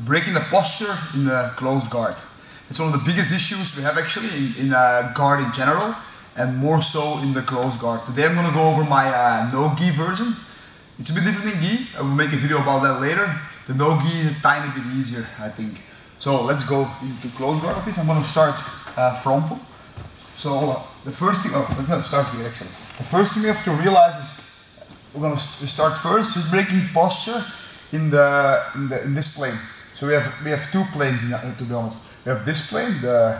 Breaking the posture in the closed guard. It's one of the biggest issues we have actually in guard in general, and more so in the closed guard. Today I'm going to go over my no-gi version. It's a bit different than gi. I will make a video about that later. The no-gi is a tiny bit easier, I think. So let's go into closed guard a bit. I'm going to start frontal. So the first thing, let's start here actually. The first thing you have to realize is we're going to start first with breaking posture in this plane. So we have two planes to be honest. We have this plane, the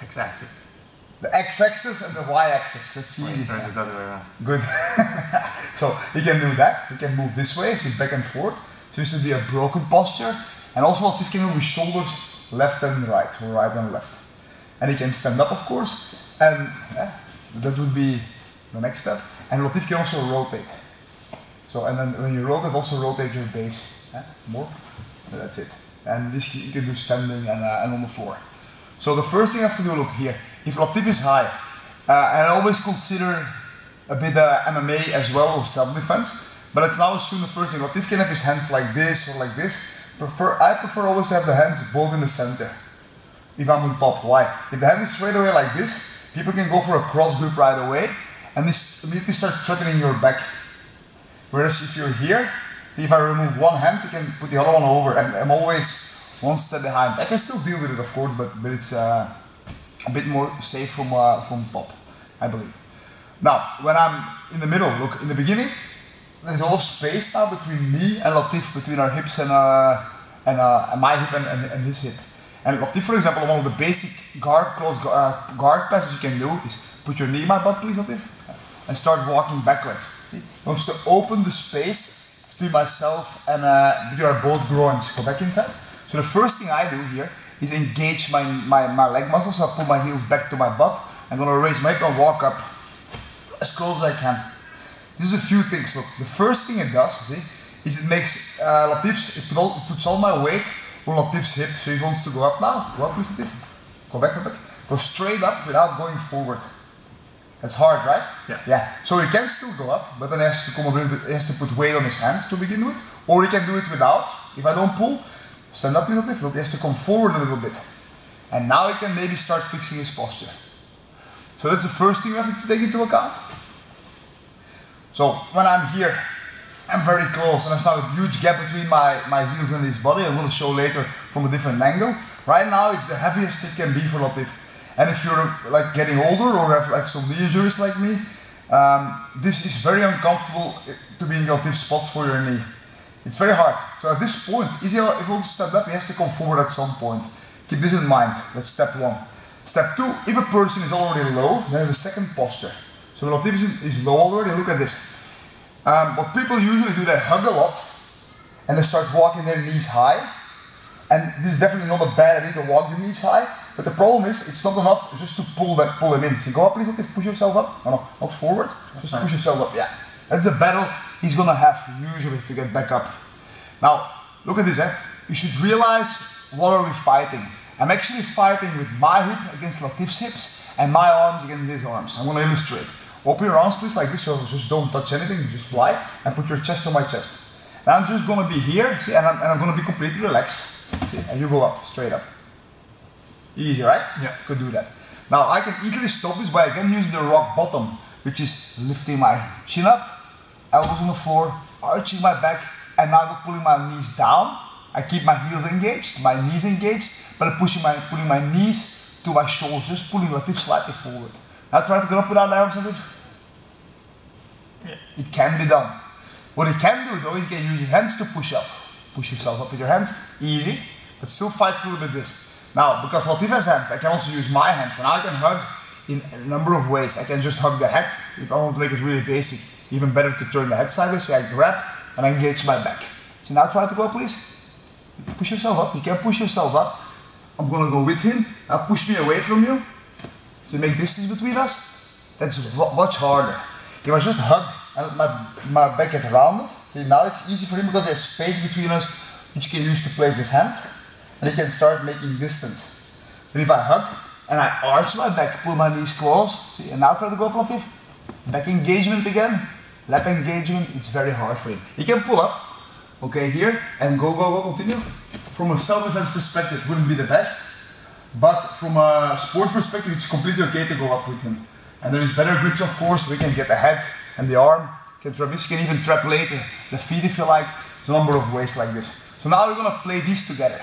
x-axis. The x-axis and the y-axis. That's easy. Turns it the other way around. Good. So you can do that. You can move this way, sit back and forth. So this would be a broken posture. And also Latif can move his shoulders left and right, or right and left. And he can stand up, of course. And that would be the next step. And Latif can also rotate. So, and then when you rotate, also rotate your base more. So that's it. And this you can do standing and on the floor. So the first thing I have to do, look here. If Latif is high, and I always consider a bit MMA as well, or self-defense, but let's now assume the first thing. Latif can have his hands like this or like this. I prefer always to have the hands both in the center. If I'm on top, why? If the hand is straight away like this, people can go for a cross grip right away, and this immediately starts threatening your back. Whereas if you're here, if I remove one hand, you can put the other one over, and I'm always one step behind. I can still deal with it, of course, but it's a bit more safe from top, I believe. Now, when I'm in the middle, look, in the beginning, there's a lot of space now between me and Latif, between our hips and my hip and his hip. And Latif, for example, one of the basic close guard passes you can do is put your knee in my butt, please, Latif, and start walking backwards. See, I want to open the space between myself and between our both groins. Go back inside. So the first thing I do here is engage my leg muscles. So I put my heels back to my butt. I'm gonna raise my hip and walk up as close as I can. This is a few things. Look, the first thing it does, see, is it makes it puts all my weight on Latif's hip. So he wants to go up now. Go up, please, Latif. Go back, go back. Go straight up without going forward. That's hard, right? Yeah. Yeah. So he can still go up, but then he has to come a little bit. He has to put weight on his hands to begin with, or he can do it without. If I don't pull, stand up a little bit. Look, he has to come forward a little bit, and now he can maybe start fixing his posture. So that's the first thing you have to take into account. So when I'm here, I'm very close, and I start a huge gap between my heels and his body. I'm going to show later from a different angle. Right now, it's the heaviest it can be for Latif. And if you're like getting older or have like some knee injuries like me, this is very uncomfortable to be in Latif's spots for your knee. It's very hard. So at this point, if he wants to stand up, he has to come forward at some point. Keep this in mind. That's step one. Step two, if a person is already low, then the second posture. So Latif is low already. Look at this. What people usually do, they hug a lot and they start walking their knees high. And this is definitely not a bad idea to walk your knees high. But the problem is, it's not enough just to pull them in. So go up, please, push yourself up. No, not forward. Just push yourself up. Yeah, that's the battle he's gonna have usually to get back up. Now, look at this. You should realize what are we fighting. I'm actually fighting with my hip against Latif's hips and my arms against his arms. I'm gonna illustrate. Open your arms, please, like this. So just don't touch anything. Just fly and put your chest on my chest. And I'm just gonna be here. See, and I'm gonna be completely relaxed. See, and you go up, straight up. Easy, right? Yeah. Could do that. Now I can easily stop this by again using the rock bottom, which is lifting my chin up, elbows on the floor, arching my back, and now pulling my knees down. I keep my heels engaged, my knees engaged, but I'm pulling my knees to my shoulders, just pulling Latif slightly forward. Now try to get up without arms a bit. Yeah. It can be done. What you can do though is you can use your hands to push up. Push yourself up with your hands, easy, but still fights a little bit this. Now, because Latif has hands, I can also use my hands, and I can hug in a number of ways. I can just hug the head, if I want to make it really basic. Even better to turn the head sideways, so I grab and engage my back. So now try to go, please. Push yourself up, you can push yourself up. I'm gonna go with him, now push me away from you. So make distance between us, that's much harder. If I just hug and my back get rounded, see now it's easy for him because there's space between us, which you can use to place his hands. And he can start making distance. But if I hug and I arch my back, pull my knees close, see, and now try to go up, Latif. Back engagement again, lat engagement, it's very hard for him. He can pull up, okay, here, and go, continue. from a self-defense perspective wouldn't be the best, but from a sport perspective it's completely okay to go up with him. And there is better grips, of course. We can get the head and the arm, can trap this, you can even trap later, the feet if you like. There's a number of ways like this. So now we're gonna play these together.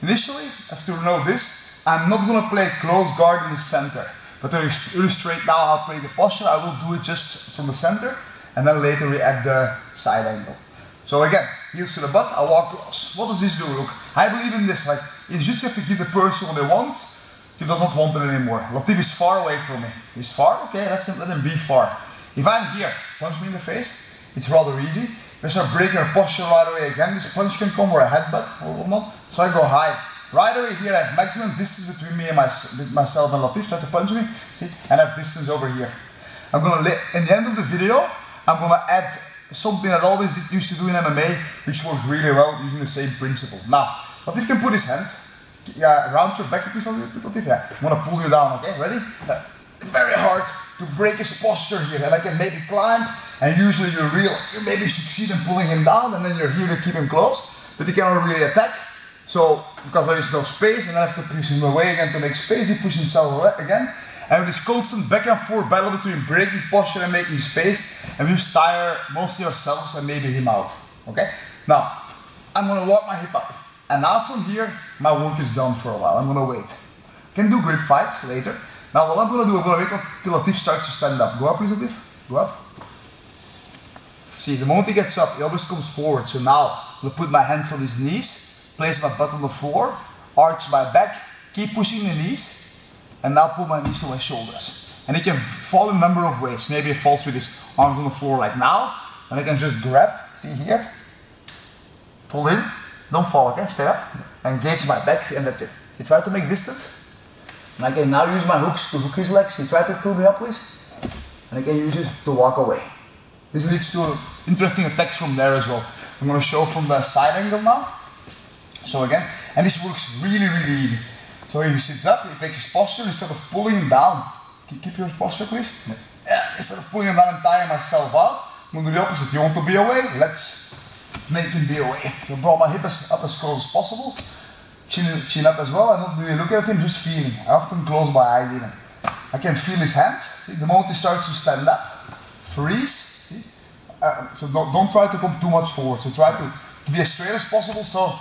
Initially, after you know this, I'm not gonna play close guard in the center, but to illustrate now how to play the posture, I will do it just from the center, and then later we add the side angle. So again, heels to the butt, I walk across. What does this do? Look, I believe in this, like, in jiu-jitsu have to give the person what they want. He does not want it anymore. Latif is far away from me. He's far? Okay, let him be far. If I'm here, punch me in the face, it's rather easy. We start breaking our posture right away. Again, this punch can come, or a headbutt, or whatnot. So I go high. Right away here, I have maximum distance between me and myself and Latif. Try to punch me, see? And I have distance over here. I'm gonna in the end of the video, I'm gonna add something that I always used to do in MMA, which works really well using the same principle. Now, Latif can put his hands. Yeah, round your back a piece a little bit. Yeah, I'm gonna pull you down. Okay, ready? Yeah. Very hard to break his posture here, and I can maybe climb. And usually you maybe succeed in pulling him down, and then you're here to keep him close, but you cannot really attack. So because there is no space, and I have to push him away again to make space. He pushes himself away again, and this constant back and forth battle between breaking posture and making space, and we just tire mostly ourselves and maybe him out. Okay. Now I'm gonna walk my hip up. And now from here, my work is done for a while. I'm gonna wait. Can do grip fights later. Now what I'm gonna do, I'm gonna wait until Latif starts to stand up. Go up, please, Latif. Go up. See, the moment he gets up, he always comes forward. So now, I'm gonna put my hands on his knees, place my butt on the floor, arch my back, keep pushing the knees, and now pull my knees to my shoulders. And he can fall in a number of ways. Maybe he falls with his arms on the floor like now, and I can just grab, see here, pull in. Don't fall, okay? Stay up. Engage my back, and that's it. You try to make distance. And I can now use my hooks to hook his legs. You try to pull me up, please. And I can use it to walk away. This leads to interesting attacks from there as well. I'm going to show from the side angle now. So again, and this works really, really easy. So he sits up, he takes his posture, instead of pulling him down. Keep your posture, please. Yeah. Instead of pulling him down and tiring myself out, I'm going to do the opposite. You want to be away? Let's make him be away. You brought my hip up as close as possible, chin up as well, and not really look at him, just feeling. I often close my eyes even. I can feel his hands. See, the moment he starts to stand up, freeze. See? So don't try to come too much forward. So try to be as straight as possible, so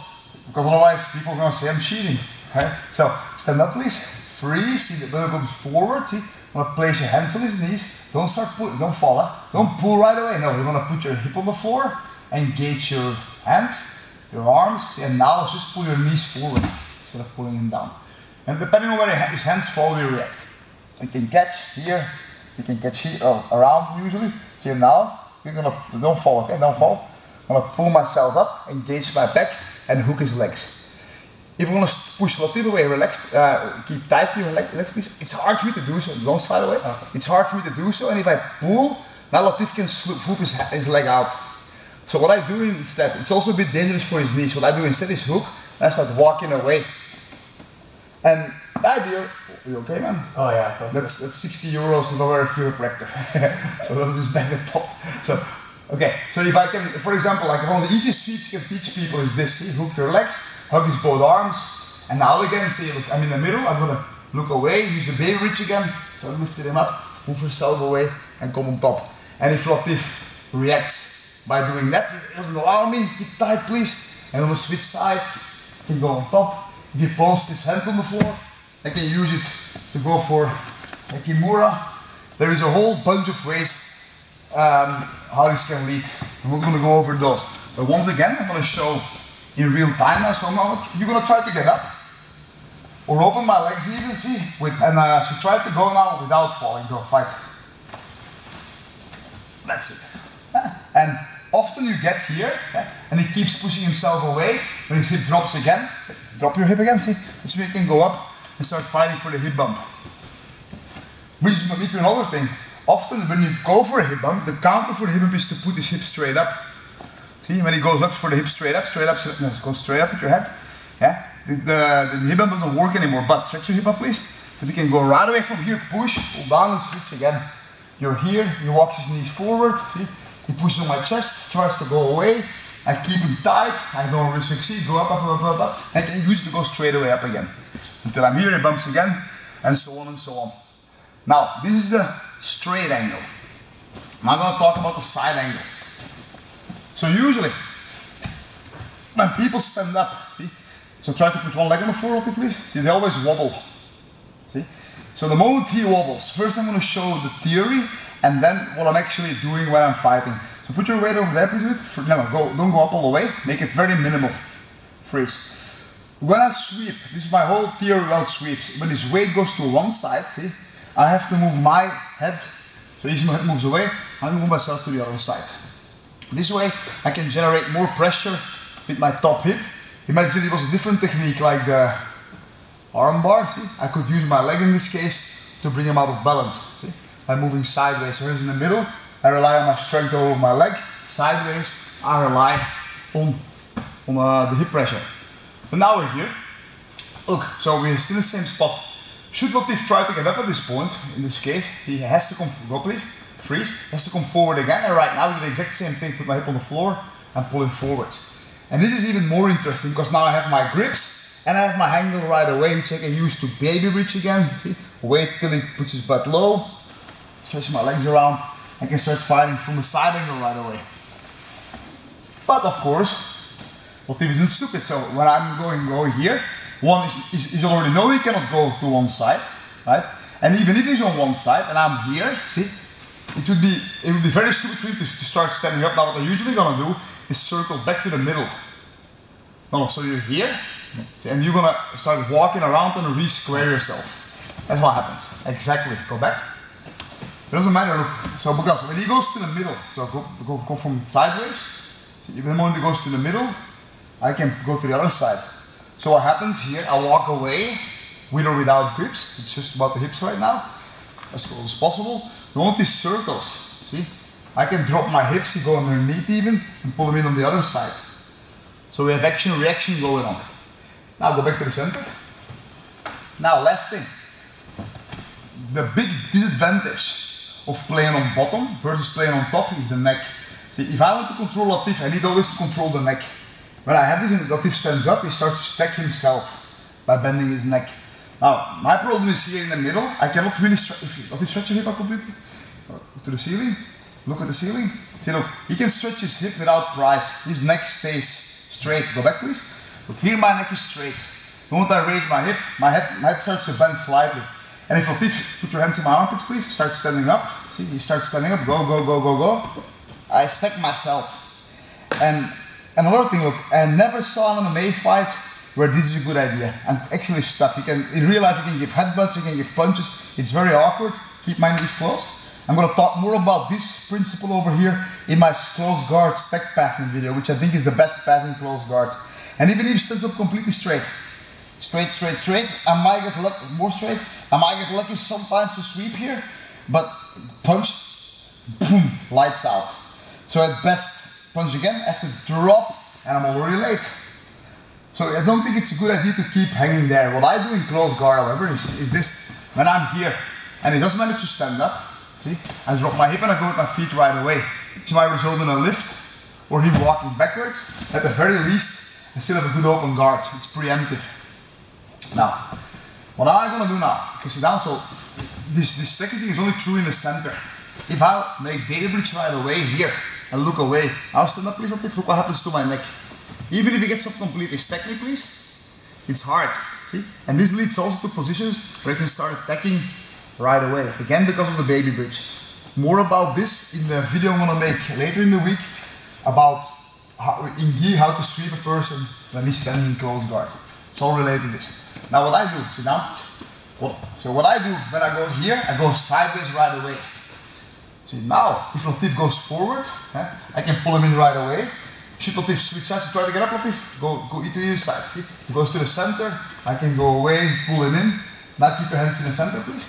because otherwise people are gonna say I'm cheating. Right? So stand up, please. Freeze. See, the brother comes forward. See, I'm gonna place your hands on his knees. Don't start pulling. Don't fall. Huh? Don't pull right away. No, you're gonna put your hip on the floor. Engage your hands, your arms, and now just pull your knees forward instead of pulling them down. And depending on where his hands fall, you react. You can catch here, you can catch here, around usually. Here now, you're gonna, don't fall, okay? Don't fall. I'm gonna pull myself up, engage my back, and hook his legs. If you want to push Latif away, relax, keep tight to your legs, please. It's hard for you to do so, don't slide away. It's hard for you to do so, and if I pull, now Latif can swoop his leg out. So what I do instead, it's also a bit dangerous for his knees, what I do instead is hook and I start walking away. And the idea, you okay, man? Oh yeah. Perfect. That's 60 euros and over a chiropractor. So that was just back at top. So, okay, so if I can, for example, like one of the easiest tricks you can teach people is this, see, hook your legs, hug his both arms, and now again, see, look, I'm in the middle, I'm gonna look away, use the baby reach again, so I lifted him up, move yourself away, and come on top. And if Latif reacts, by doing that, it doesn't allow me, keep tight please, and I'm gonna switch sides, you can go on top. If you post his hand on the floor, I can use it to go for a Kimura. There is a whole bunch of ways how this can lead. I'm not gonna go over those. But once again, I'm gonna show in real time now, so now you're gonna try to get up, or open my legs even, see, and so try to go now without falling, go fight. That's it. And often you get here, okay, and he keeps pushing himself away. When his hip drops again, drop your hip again, see? That's where you can go up and start fighting for the hip bump. Which is me to another thing. Often when you go for a hip bump, the counter for the hip bump is to put his hip straight up. See, when he goes up for the hip straight up, no, go straight up with your head. Yeah? The hip bump doesn't work anymore, but stretch your hip up, please. But you can go right away from here, push, pull down and switch again. You're here, you walk his knees forward, see? He pushes on my chest, tries to go away, I keep him tight, I don't really succeed, go up, up, up, up, up, and I can usually go straight away up again. Until I'm here, it bumps again, and so on and so on. Now, this is the straight angle. Now I'm going to talk about the side angle. So usually, when people stand up, see? So try to put one leg on the floor quickly. See, they always wobble. See? So the moment he wobbles, first I'm going to show the theory, and then what I'm actually doing when I'm fighting. So put your weight over there, please. No, don't go up all the way. Make it very minimal. Freeze. When I sweep, this is my whole theory about sweeps. When his weight goes to one side, see, I have to move my head. So as my head moves away, I move myself to the other side. This way, I can generate more pressure with my top hip. Imagine it was a different technique like the arm bar. See, I could use my leg in this case to bring him out of balance. See, by moving sideways. So he's in the middle. I rely on my strength over my leg, sideways, I rely on the hip pressure. But now we're here, look, so we're still in the same spot. Should Latif try to get up at this point, in this case, he has to come, go please, freeze, has to come forward again, and right now I do the exact same thing, put my hip on the floor, and pull it forward. And this is even more interesting, because now I have my grips, and I have my angle right away, which I can use to baby bridge again, see, wait till he puts his butt low, stretch my legs around, I can start fighting from the side angle right away. But of course, Latif isn't stupid, so when I'm going here, one is already know he cannot go to one side, right? And even if he's on one side and I'm here, see, it would be very stupid for me to start standing up. Now what I'm usually gonna do is circle back to the middle. No, so you're here, see, and you're gonna start walking around and re-square yourself. That's what happens. Exactly. Go back. It doesn't matter, look, so because when he goes to the middle, so go from sideways, so even the moment he goes to the middle, I can go to the other side. So what happens here, I walk away, with or without grips, it's just about the hips right now, as close as possible. The moment he circles, see, I can drop my hips, go underneath even, and pull him in on the other side. So we have action, reaction going on. Now go back to the center. Now last thing, the big disadvantage of playing on bottom versus playing on top is the neck. See, if I want to control Latif, I need always to control the neck. When I have this and Latif stands up, he starts to stack himself by bending his neck. Now, my problem is here in the middle, I cannot really stretch. If Latif stretch his hip up completely to the ceiling, look at the ceiling. See, look, he can stretch his hip without price. His neck stays straight. Go back, please. Look, here my neck is straight. The moment I raise my hip, my head starts to bend slightly. And if Latif, put your hands in my armpits please, start standing up. See, he starts standing up, go, go, go, go, go. I stack myself. And another thing, look, I never saw an MMA fight where this is a good idea. I'm actually stuck. You can, in real life you can give headbutts, you can give punches. It's very awkward. Keep my knees closed. I'm going to talk more about this principle over here in my close guard stack passing video, which I think is the best passing close guard. And even if he stands up completely straight, straight, I might get lucky, more straight, I might get lucky sometimes to sweep here, but punch, boom, lights out. So at best, punch again, I have to drop, and I'm already late. So I don't think it's a good idea to keep hanging there. What I do in close guard, however, is this, when I'm here, and he doesn't manage to stand up, see, I drop my hip and I go with my feet right away. It might result in a lift, or him walking backwards, at the very least, I still have a good open guard, it's preemptive. Now, what I'm going to do now, because sit down, so this technique is only true in the center. If I make baby bridge right away here and look away, I'll stand up please, look what happens to my neck. Even if he gets up completely, stack me please, it's hard, see? And this leads also to positions where you can start attacking right away, again because of the baby bridge. More about this in the video I'm going to make later in the week about how to sweep a person when he's standing in close guard. It's all related to this. Now what I do, sit down. So what I do when I go here, I go sideways right away. See now, if Latif goes forward, I can pull him in right away. Should Latif switch sides and try to get up, Latif, go to either side. See, he goes to the center, I can go away, pull him in. Now keep your hands in the center, please.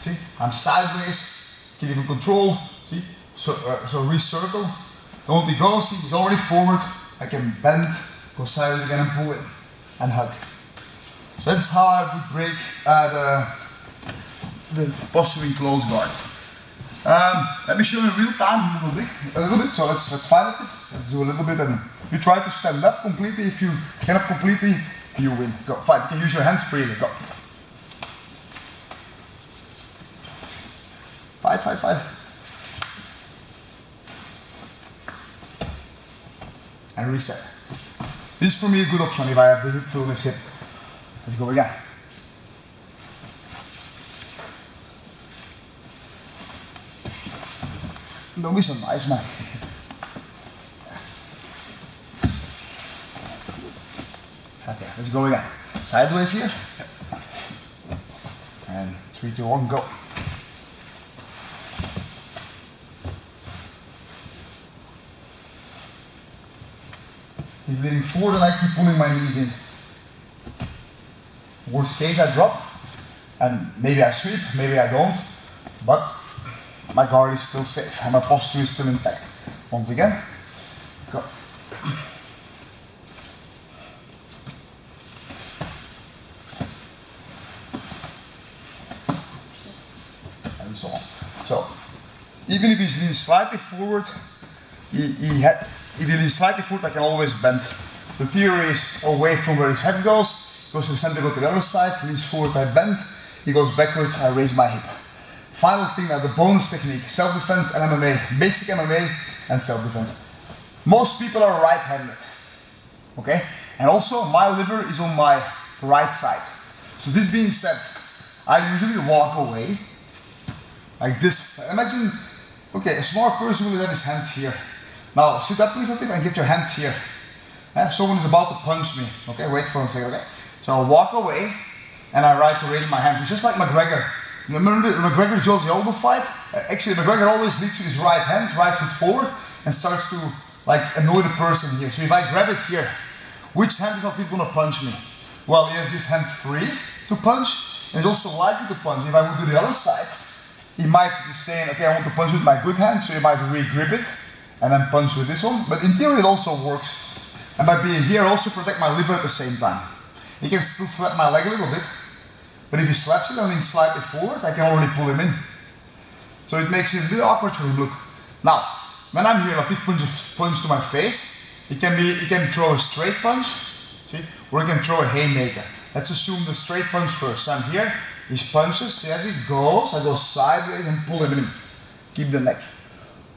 See, I'm sideways, keep him in control. See, so recircle. Don't he goes, he's already forward. I can bend, go sideways again and pull in and hug. So that's how I would break the posture in close guard. Let me show you in real time a little bit. So let's find it. Let's do a little bit and You try to stand up completely. If you cannot completely, you win. Go, fight. You can use your hands freely. Go. Fight, fight, fight. And reset. This is for me a good option if I have the fullness hip. Let's go again. Don't be so nice, man. Okay, let's go again. Sideways here. And 3, 2, 1, go. He's leaning forward and I keep pulling my knees in. Worst case, I drop. And maybe I sweep, maybe I don't. But my guard is still safe and my posture is still intact. Once again, go. And so on. So, even if he's leaning slightly forward, if he leans slightly forward, I can always bend. The theory is away from where his head goes to the center, go to the other side, leans forward, I bend. He goes backwards, I raise my hip. Final thing now, the bonus technique, self-defense and MMA, basic MMA and self-defense. Most people are right-handed, okay? And also my liver is on my right side. So this being said, I usually walk away like this. Imagine, okay, a smart person will have his hands here. Now sit up please, Latif, and get your hands here. Someone is about to punch me, okay? Wait for a second, okay? So I walk away and I try to raise my hand. It's just like McGregor. Remember the McGregor Jose Aldo fight? Actually, McGregor always leads with his right hand, right foot forward, and starts to like annoy the person here. So if I grab it here, which hand is Latif gonna punch me? Well, he has this hand free to punch, and he's also likely to punch. If I would do the other side, he might be saying, okay, I want to punch with my good hand, so he might re-grip it, and then punch with this one. But in theory, it also works. And by being here, I also protect my liver at the same time. He can still slap my leg a little bit, but if he slaps it and leans slightly forward, I can already pull him in. So it makes it a bit awkward for him. Look, now, when I'm here, Latif punches a punch to my face. He can throw a straight punch, see? Or he can throw a haymaker. Let's assume the straight punch first. I'm here, he punches, as he goes, I go sideways and pull him in. Keep the neck.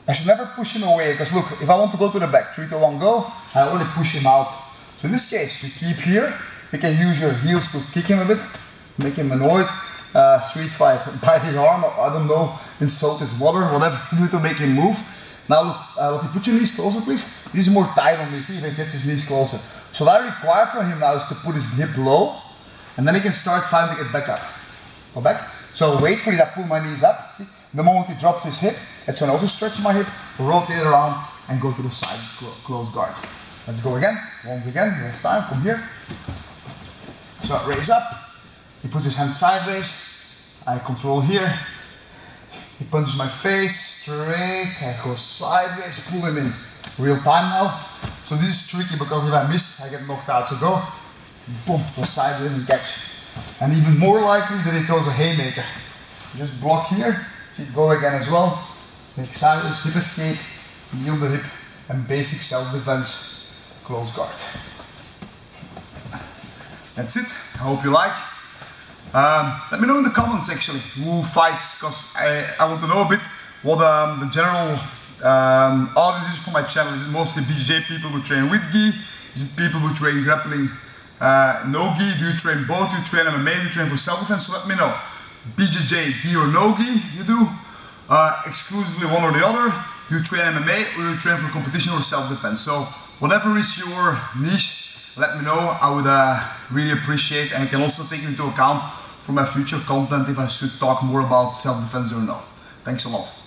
I should never push him away, because look, if I want to go to the back, 3, 2, 1, go, I already push him out. So in this case, you keep here, you can use your heels to kick him a bit, make him annoyed, street fight, bite his arm, I don't know, insult his mother, whatever you do to make him move. Now look, Latif, put your knees closer please. This is more tight on me, see if he gets his knees closer. So what I require from him now is to put his hip low, and then he can start trying to get back up. Go back. So wait for it, I pull my knees up, see? The moment he drops his hip, that's when I also stretch my hip, rotate around, and go to the side, close guard. Let's go again, once again, next time, come here. So raise up. He puts his hand sideways, I control here, he punches my face, straight, I go sideways, pull him in, real time now. So this is tricky because if I miss, I get knocked out, so go, boom, go sideways and catch. And even more likely that he throws a haymaker. Just block here, see, go again as well, make sideways, hip escape, yield the hip, and basic self-defense, close guard. That's it, I hope you like. Let me know in the comments actually who fights, because I want to know a bit what the general audience is for my channel. Is it mostly BJJ people who train with gi? Is it people who train grappling? No gi? Do you train both? Do you train MMA? Do you train for self-defense? So let me know. BJJ, gi or no gi? You do? Exclusively one or the other? Do you train MMA or do you train for competition or self-defense? So whatever is your niche, let me know. I would really appreciate, and I can also take into account for my future content if I should talk more about self-defense or no. Thanks a lot.